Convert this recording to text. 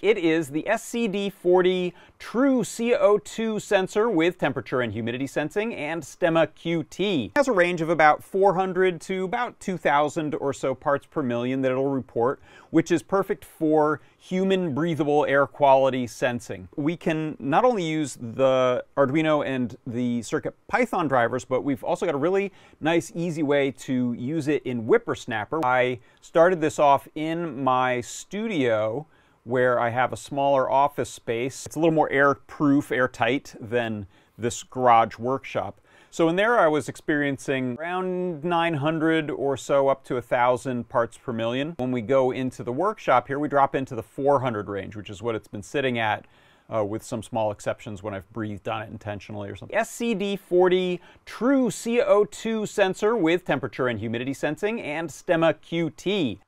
It is the SCD-40 True CO2 sensor with temperature and humidity sensing and Stemma QT. It has a range of about 400 to about 2,000 or so parts per million that it'll report, which is perfect for human breathable air quality sensing. We can not only use the Arduino and the CircuitPython drivers, but we've also got a really nice, easy way to use it in Whippersnapper. I started this off in my studio where I have a smaller office space. It's a little more airproof, airtight than this garage workshop. So in there I was experiencing around 900 or so up to 1,000 parts per million. When we go into the workshop here, we drop into the 400 range, which is what it's been sitting at, with some small exceptions when I've breathed on it intentionally or something. SCD-40 True CO2 sensor with temperature and humidity sensing and Stemma QT.